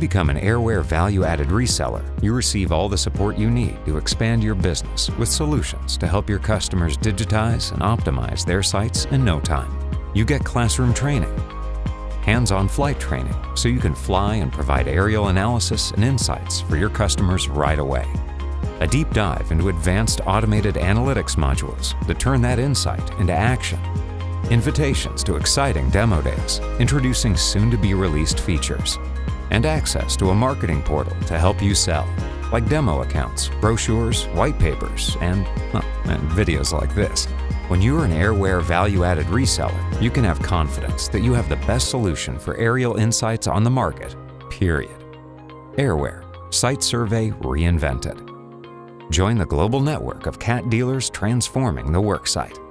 become an Airware value-added reseller, you receive all the support you need to expand your business with solutions to help your customers digitize and optimize their sites in no time. You get classroom training, hands-on flight training, so you can fly and provide aerial analysis and insights for your customers right away. A deep dive into advanced automated analytics modules that turn that insight into action. Invitations to exciting demo days, introducing soon-to-be-released features. And access to a marketing portal to help you sell, like demo accounts, brochures, white papers, and videos like this. When you're an Airware value-added reseller, you can have confidence that you have the best solution for aerial insights on the market, period. Airware, Site Survey Reinvented. Join the global network of CAT dealers transforming the worksite.